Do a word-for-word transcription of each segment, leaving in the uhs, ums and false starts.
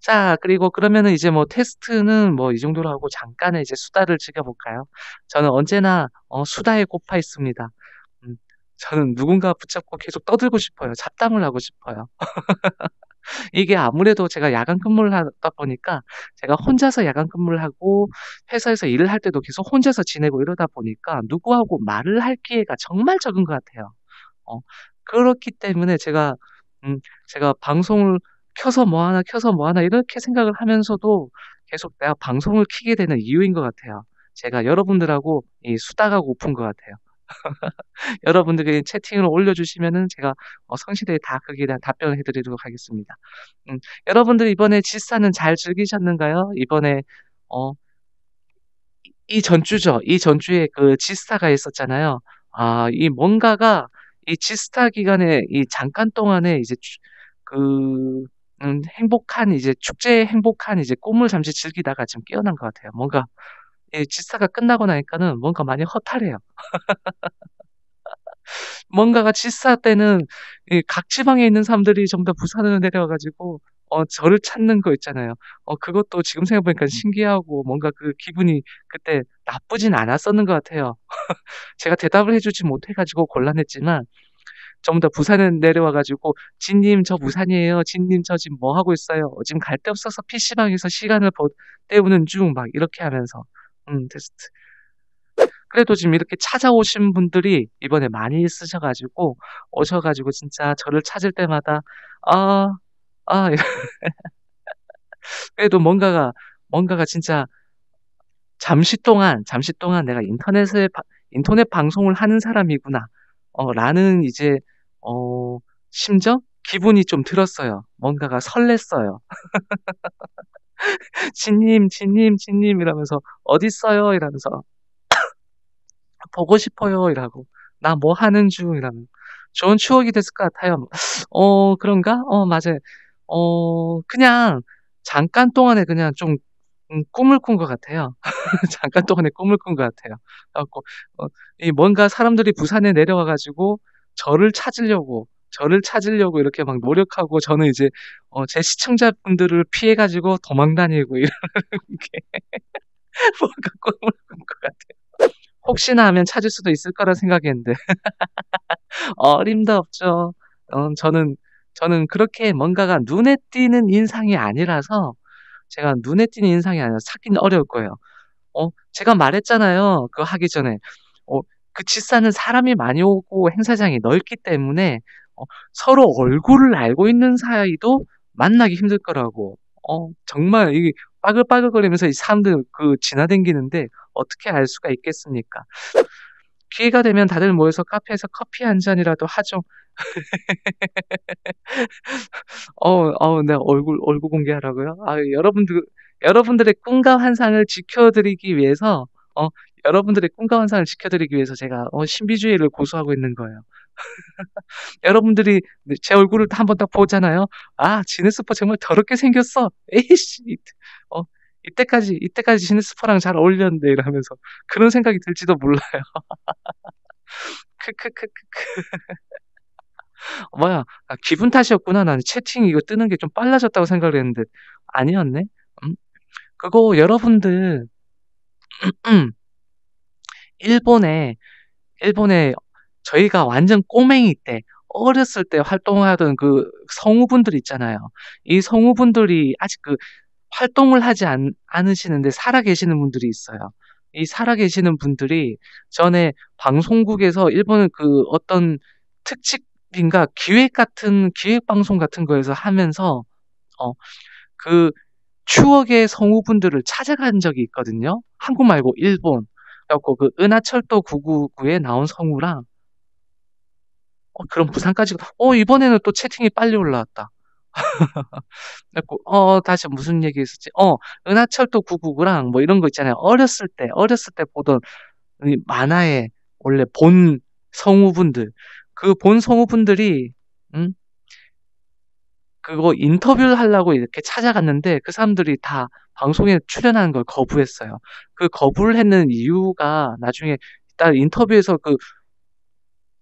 자, 그리고 그러면은 이제 뭐 테스트는 뭐 이 정도로 하고 잠깐의 이제 수다를 즐겨볼까요? 저는 언제나 어, 수다에 꼽아 있습니다. 음, 저는 누군가 붙잡고 계속 떠들고 싶어요. 잡담을 하고 싶어요. 이게 아무래도 제가 야간 근무를 하다 보니까 제가 혼자서 야간 근무를 하고 회사에서 일을 할 때도 계속 혼자서 지내고 이러다 보니까 누구하고 말을 할 기회가 정말 적은 것 같아요. 어, 그렇기 때문에 제가 음, 제가 방송을 켜서 뭐 하나 켜서 뭐 하나 이렇게 생각을 하면서도 계속 내가 방송을 켜게 되는 이유인 것 같아요. 제가 여러분들하고 이 수다가 고픈 것 같아요. 여러분들이 채팅으로 올려주시면은 제가 어, 성실히 다 거기에 대한 답변을 해드리도록 하겠습니다. 음, 여러분들 이번에 지스타는 잘 즐기셨는가요? 이번에 어, 이 전주죠. 이 전주에 그 지스타가 있었잖아요. 아, 이 뭔가가 이 지스타 기간에 이 잠깐 동안에 이제 주, 그 음, 행복한 이제 축제의 행복한 이제 꿈을 잠시 즐기다가 지금 깨어난 것 같아요. 뭔가 이 지스타가 끝나고 나니까는 뭔가 많이 허탈해요. 뭔가가 지스타 때는 이 각 지방에 있는 사람들이 전부 다 부산으로 내려와가지고 어, 저를 찾는 거 있잖아요. 어, 그것도 지금 생각해보니까 신기하고 뭔가 그 기분이 그때 나쁘진 않았었는 것 같아요. 제가 대답을 해주지 못해가지고 곤란했지만 전부 다 부산에 내려와가지고 진님 저 부산이에요. 진님 저 지금 뭐 하고 있어요. 어, 지금 갈 데 없어서 피시방에서 시간을 버, 때우는 중 막 이렇게 하면서 음, 테스트. 그래도 지금 이렇게 찾아오신 분들이 이번에 많이 있으셔가지고 오셔가지고 진짜 저를 찾을 때마다 아, 아 그래도 뭔가가 뭔가가 진짜 잠시 동안 잠시 동안 내가 인터넷에 인터넷 방송을 하는 사람이구나 어, 라는 이제 어, 심정 기분이 좀 들었어요. 뭔가가 설렜어요. 진님, 진님, 진님 이러면서 어딨어요? 이러면서 보고 싶어요 이라고 나 뭐 하는 중 이라면 좋은 추억이 됐을 것 같아요. 어 그런가? 어 맞아요. 어 그냥 잠깐 동안에 그냥 좀 음, 꿈을 꾼 것 같아요. 잠깐 동안에 꿈을 꾼 것 같아요. 그래갖고 어, 이 뭔가 사람들이 부산에 내려와가지고 저를 찾으려고 저를 찾으려고 이렇게 막 노력하고 저는 이제 어, 제 시청자분들을 피해가지고 도망다니고 이런 게 뭔가 꿈을 꾼 것 같아요. 혹시나 하면 찾을 수도 있을 거라 생각했는데 어림도 없죠. 어, 저는 저는 그렇게 뭔가가 눈에 띄는 인상이 아니라서 제가 눈에 띄는 인상이 아니라 찾긴 어려울 거예요. 어, 제가 말했잖아요. 그거 하기 전에 어, 그 지사는 사람이 많이 오고 행사장이 넓기 때문에 어, 서로 얼굴을 알고 있는 사이도 만나기 힘들 거라고. 어, 정말 이게 빠글빠글거리면서 이 사람들 그 지나댕기는데 어떻게 알 수가 있겠습니까? 기회가 되면 다들 모여서 카페에서 커피 한 잔이라도 하죠. 어, 어, 내 얼굴 얼굴 공개하라고요? 아, 여러분들 여러분들의 꿈과 환상을 지켜드리기 위해서 어, 여러분들의 꿈과 환상을 지켜드리기 위해서 제가 어, 신비주의를 고수하고 있는 거예요. 여러분들이 제 얼굴을 한번 딱 보잖아요. 아, 진에스퍼 정말 더럽게 생겼어. 에이씨, 어, 이때까지 이때까지 진에스퍼랑 잘 어울렸는데 이러면서 그런 생각이 들지도 몰라요. 크크크크크. 뭐야, 아, 기분 탓이었구나. 난 채팅 이거 뜨는 게 좀 빨라졌다고 생각을 했는데 아니었네. 음? 그거 여러분들 일본에 일본에 저희가 완전 꼬맹이 때 어렸을 때 활동하던 그 성우분들 있잖아요. 이 성우분들이 아직 그 활동을 하지 않, 않으시는데 살아계시는 분들이 있어요. 이 살아계시는 분들이 전에 방송국에서 일본 그 어떤 특집인가 기획 같은 기획 방송 같은 거에서 하면서 어, 그 추억의 성우분들을 찾아간 적이 있거든요. 한국 말고 일본. 그래갖고 그 은하철도 구구구에 나온 성우랑 어, 그럼 부산까지, 어, 이번에는 또 채팅이 빨리 올라왔다. 그래갖고, 어, 다시 무슨 얘기 있었지? 어, 은하철도 구구구랑 뭐 이런 거 있잖아요. 어렸을 때, 어렸을 때 보던 이 만화의 원래 본 성우분들. 그 본 성우분들이, 응? 그거 인터뷰를 하려고 이렇게 찾아갔는데 그 사람들이 다 방송에 출연하는 걸 거부했어요. 그 거부를 했는 이유가 나중에 딱 인터뷰에서 그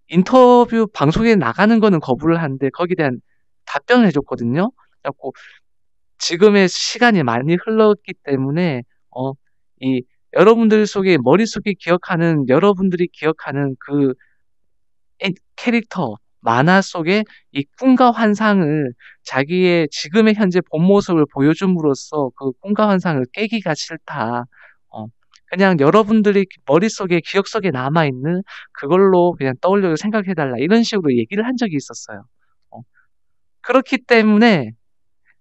인터뷰 방송에 나가는 거는 거부를 하는데 거기에 대한 답변을 해줬거든요. 자꾸 지금의 시간이 많이 흘렀기 때문에 어, 이 여러분들 속에 머릿속에 기억하는 여러분들이 기억하는 그 캐릭터 만화 속의 이 꿈과 환상을 자기의 지금의 현재 본 모습을 보여줌으로써 그 꿈과 환상을 깨기가 싫다. 어, 그냥 여러분들이 머릿속에 기억 속에 남아있는 그걸로 그냥 떠올려 생각해달라. 이런 식으로 얘기를 한 적이 있었어요. 어, 그렇기 때문에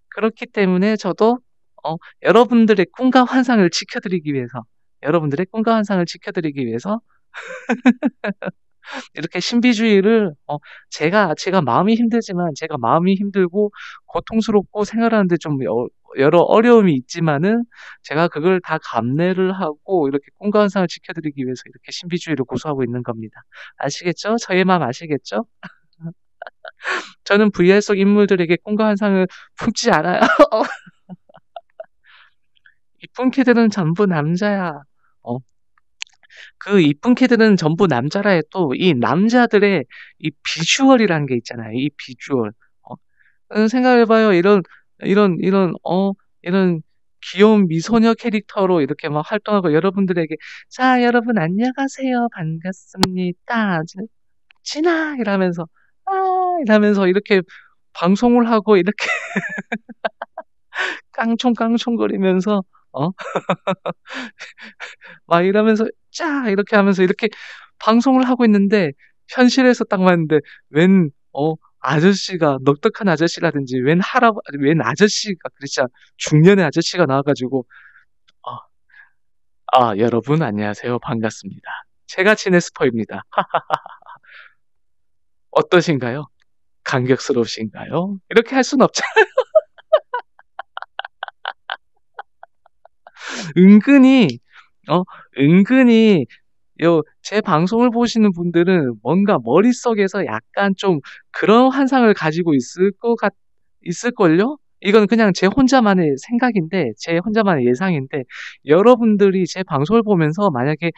그렇기 때문에 저도 어, 여러분들의 꿈과 환상을 지켜드리기 위해서 여러분들의 꿈과 환상을 지켜드리기 위해서 이렇게 신비주의를 어, 제가 제가 마음이 힘들지만 제가 마음이 힘들고 고통스럽고 생활하는데 좀 여, 여러 어려움이 있지만은 제가 그걸 다 감내를 하고 이렇게 꿈과 환상을 지켜드리기 위해서 이렇게 신비주의를 고수하고 있는 겁니다. 아시겠죠? 저의 마음 아시겠죠? 저는 브이알 속 인물들에게 꿈과 환상을 품지 않아요. 이쁜 키들은 전부 남자야. 어. 그 이쁜 키들은 전부 남자라 해도 이 남자들의 이 비주얼이라는 게 있잖아요. 이 비주얼. 어. 생각해봐요. 이런, 이런, 이런, 어, 이런 귀여운 미소녀 캐릭터로 이렇게 막 활동하고 여러분들에게 자, 여러분 안녕하세요. 반갑습니다. 진아! 이러면서, 아! 이러면서 이렇게 방송을 하고 이렇게 깡총깡총거리면서 어? 막 이러면서 짜 이렇게 하면서 이렇게 방송을 하고 있는데 현실에서 딱 봤는데 웬 어, 아저씨가 넉넉한 아저씨라든지 웬 할아 웬 아저씨가 그랬잖아 중년의 아저씨가 나와가지고 어, 아 여러분 안녕하세요 반갑습니다 제가 진에스퍼입니다 어떠신가요? 감격스러우신가요? 이렇게 할 순 없잖아요. 은근히 어 은근히 요 제 방송을 보시는 분들은 뭔가 머릿속에서 약간 좀 그런 환상을 가지고 있을 것 같 있을걸요? 이건 그냥 제 혼자만의 생각인데 제 혼자만의 예상인데 여러분들이 제 방송을 보면서 만약에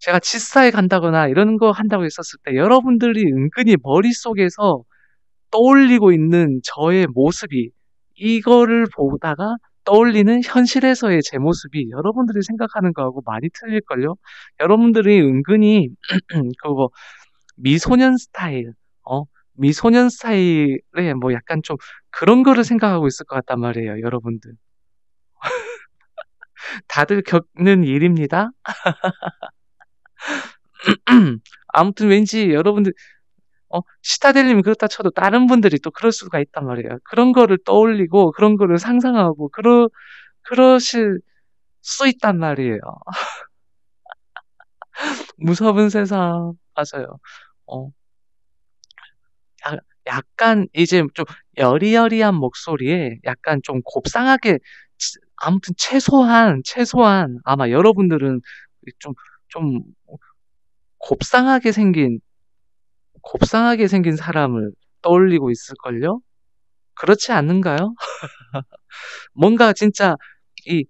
제가 치사에 간다거나 이런 거 한다고 했었을 때 여러분들이 은근히 머릿속에서 떠올리고 있는 저의 모습이 이거를 보다가 떠올리는 현실에서의 제 모습이 여러분들이 생각하는 거하고 많이 틀릴걸요? 여러분들이 은근히 그거 미소년 스타일, 어? 미소년 스타일에 뭐 약간 좀 그런 거를 생각하고 있을 것 같단 말이에요, 여러분들. 다들 겪는 일입니다. 아무튼 왠지 여러분들 어, 시타델님 그렇다 쳐도 다른 분들이 또 그럴 수가 있단 말이에요. 그런 거를 떠올리고 그런 거를 상상하고 그러, 그러실 수 있단 말이에요. 무서운 세상 맞아요. 어. 야, 약간 이제 좀 여리여리한 목소리에 약간 좀 곱상하게 아무튼 최소한 최소한 아마 여러분들은 좀 좀 곱상하게 생긴 곱상하게 생긴 사람을 떠올리고 있을걸요? 그렇지 않는가요? 뭔가 진짜 이,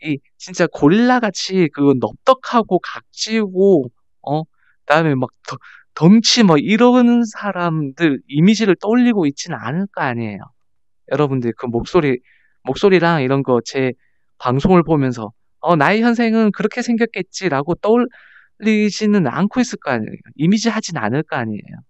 이 진짜 고릴라같이 그 넓적하고 각지고 어? 그다음에 막 더, 덩치 뭐 이런 사람들 이미지를 떠올리고 있지는 않을 거 아니에요. 여러분들 그 목소리 목소리랑 이런 거 제 방송을 보면서 어, 나의 현생은 그렇게 생겼겠지라고 떠올리지는 않고 있을 거 아니에요. 이미지 하진 않을 거 아니에요.